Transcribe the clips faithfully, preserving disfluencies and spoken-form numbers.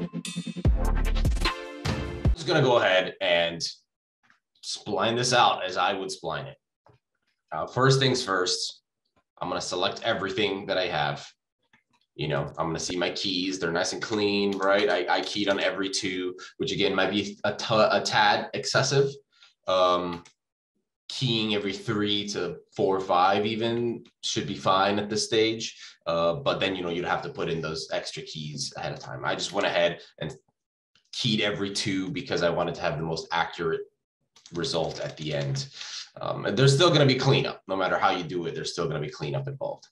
I'm just going to go ahead and spline this out as I would spline it. Uh, first things first, I'm going to select everything that I have. You know, I'm going to see my keys. They're nice and clean, right? I, I keyed on every two, which again might be a, a tad excessive. Um, keying every three to four or five even should be fine at this stage. Uh, but then, you know, you'd have to put in those extra keys ahead of time. I just went ahead and keyed every two because I wanted to have the most accurate result at the end. Um, and there's still going to be cleanup. No matter how you do it, there's still going to be cleanup involved.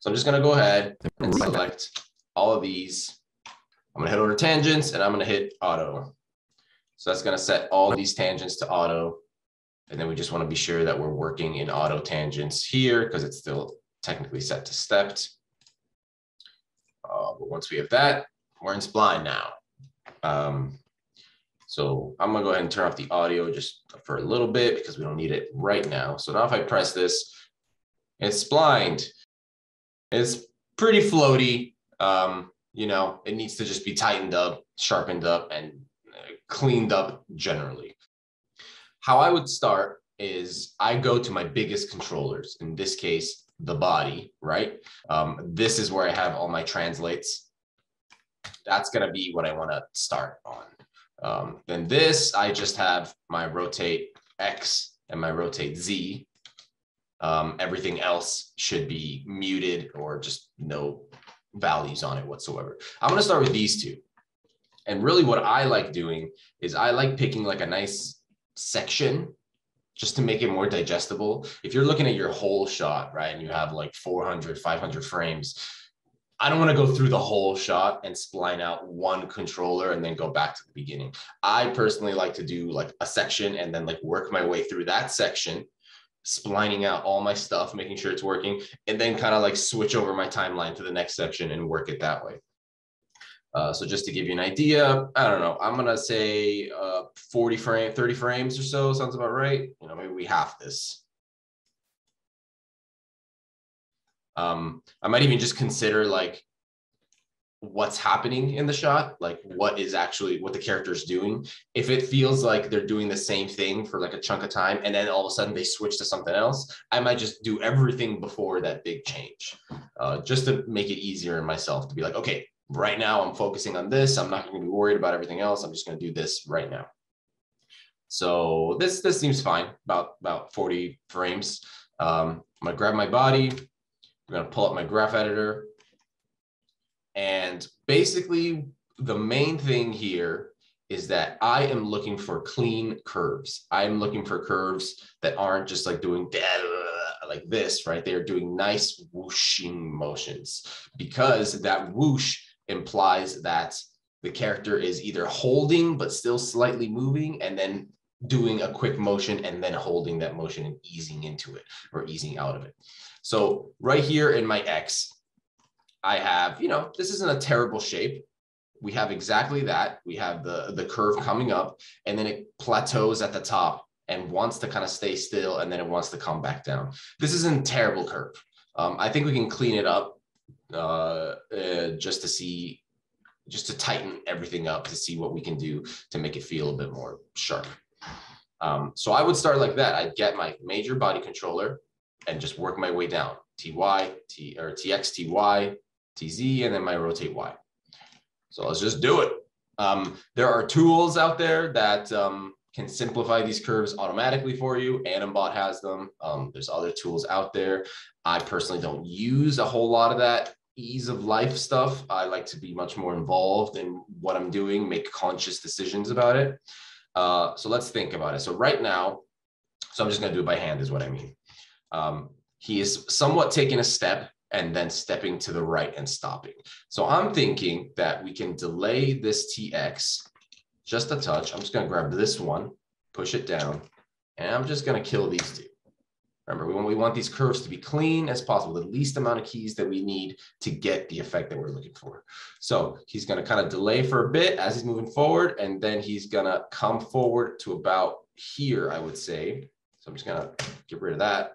So I'm just going to go ahead and select all of these. I'm going to hit over tangents and I'm going to hit auto. So that's going to set all these tangents to auto. And then we just want to be sure that we're working in auto tangents here because it's still technically set to stepped. Uh, but once we have that, we're in spline now. Um, so I'm going to go ahead and turn off the audio just for a little bit because we don't need it right now. So now if I press this, it's splined. It's pretty floaty, um, you know, it needs to just be tightened up, sharpened up, and cleaned up generally. How I would start is I go to my biggest controllers, in this case, the body, right? Um, this is where I have all my translates. That's going to be what I want to start on. Um, then this, I just have my rotate X and my rotate Z. Um, everything else should be muted or just no values on it whatsoever. I'm going to start with these two. And really what I like doing is I like picking like a nice section just to make it more digestible. If you're looking at your whole shot, right, and you have like four hundred, five hundred frames, I don't want to go through the whole shot and spline out one controller and then go back to the beginning. I personally like to do like a section and then like work my way through that section, splining out all my stuff, making sure it's working, and then kind of like switch over my timeline to the next section and work it that way. Uh, so just to give you an idea, I don't know, I'm going to say uh, forty frame, thirty frames or so, sounds about right. You know, maybe we half this. Um, I might even just consider like what's happening in the shot, like what is actually what the character's doing. If it feels like they're doing the same thing for like a chunk of time and then all of a sudden they switch to something else, I might just do everything before that big change, uh, just to make it easier in myself to be like, okay, right now I'm focusing on this. I'm not going to be worried about everything else. I'm just going to do this right now. So this this seems fine, about, about forty frames. Um, I'm going to grab my body. I'm going to pull up my graph editor. And basically, the main thing here is that I am looking for clean curves. I'm looking for curves that aren't just like doing like this, right? They are doing nice whooshing motions because that whoosh implies that the character is either holding but still slightly moving and then doing a quick motion and then holding that motion and easing into it or easing out of it. So right here in my X, I have, you know, this isn't a terrible shape. We have exactly that. We have the, the curve coming up and then it plateaus at the top and wants to kind of stay still and then it wants to come back down. This isn't a terrible curve. Um, I think we can clean it up uh, uh, just to see, just to tighten everything up to see what we can do to make it feel a bit more sharp. Um, so I would start like that. I'd get my major body controller and just work my way down. T Y, T, or T X, T Y, T Z, and then my rotate Y. So let's just do it. Um, there are tools out there that um, can simplify these curves automatically for you. AnimBot has them. Um, there's other tools out there. I personally don't use a whole lot of that ease of life stuff. I like to be much more involved in what I'm doing, make conscious decisions about it. Uh, so let's think about it. So right now, so I'm just gonna do it by hand is what I mean. Um, he is somewhat taking a step and then stepping to the right and stopping. So I'm thinking that we can delay this T X just a touch. I'm just gonna grab this one, push it down, and I'm just gonna kill these two. Remember, we want, we want these curves to be clean as possible, the least amount of keys that we need to get the effect that we're looking for. So he's gonna kind of delay for a bit as he's moving forward, and then he's gonna come forward to about here, I would say. So I'm just gonna get rid of that.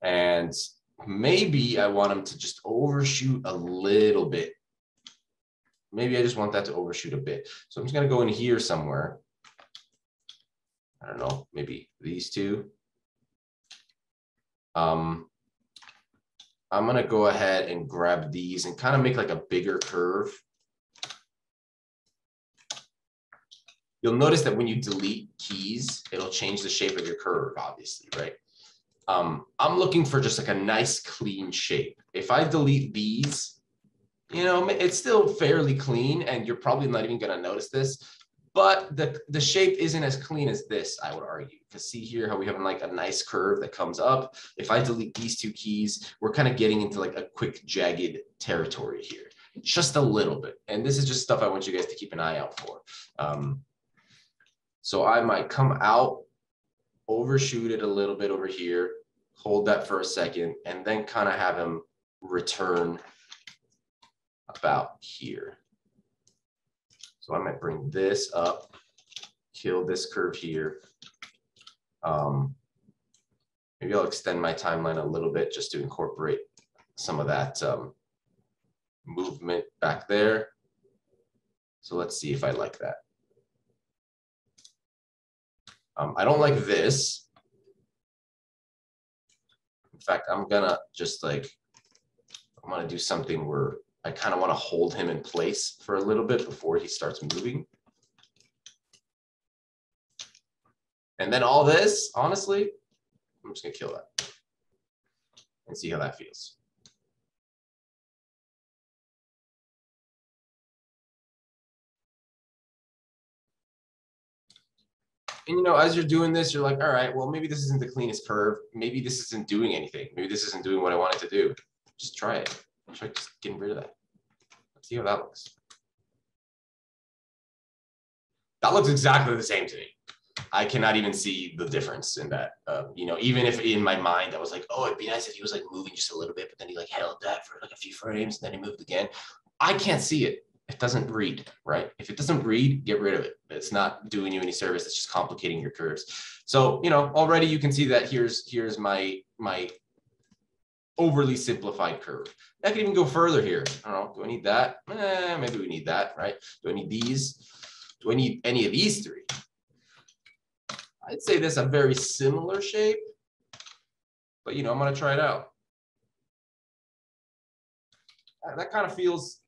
And maybe I want him to just overshoot a little bit maybe I just want that to overshoot a bit. So I'm just going to go in here somewhere. I don't know, maybe these two. Um, I'm going to go ahead and grab these and kind of make like a bigger curve. You'll notice that when you delete keys, it'll change the shape of your curve, obviously, right? Um, I'm looking for just like a nice clean shape. If I delete these, you know, it's still fairly clean and you're probably not even gonna notice this, but the, the shape isn't as clean as this, I would argue. Because see here how we have like a nice curve that comes up. If I delete these two keys, we're kind of getting into like a quick jagged territory here, just a little bit. And this is just stuff I want you guys to keep an eye out for. Um, so I might come out, overshoot it a little bit over here, hold that for a second, and then kind of have him return about here. So I might bring this up, kill this curve here. Um, maybe I'll extend my timeline a little bit just to incorporate some of that um, movement back there. So let's see if I like that. Um, I don't like this. In fact, I'm gonna just like, I'm gonna do something where I kind of want to hold him in place for a little bit before he starts moving. And then all this, honestly, I'm just gonna kill that and see how that feels. And, you know, as you're doing this, you're like, all right, well, maybe this isn't the cleanest curve. Maybe this isn't doing anything. Maybe this isn't doing what I wanted to do. Just try it. Try just getting rid of that. Let's see how that looks. That looks exactly the same to me. I cannot even see the difference in that. Um, you know, even if in my mind, I was like, oh, it'd be nice if he was like moving just a little bit, but then he like held that for like a few frames and then he moved again. I can't see it. It doesn't read, right? If it doesn't read, get rid of it. It's not doing you any service. It's just complicating your curves. So, you know, already you can see that here's, here's my, my overly simplified curve. I could even go further here. I don't know, do I need that? Eh, maybe we need that, right? Do I need these? Do I need any of these three? I'd say this a very similar shape, but you know, I'm gonna try it out. That kind of feels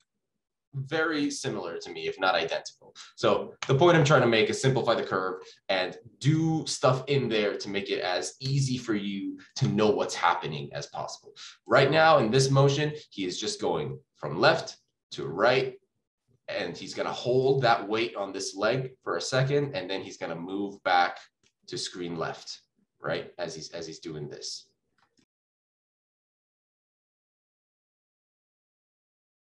very similar to me, if not identical. So the point I'm trying to make is simplify the curve and do stuff in there to make it as easy for you to know what's happening as possible. Right now in this motion, he is just going from left to right, and he's going to hold that weight on this leg for a second, and then he's going to move back to screen left, right, as he's as he's doing this.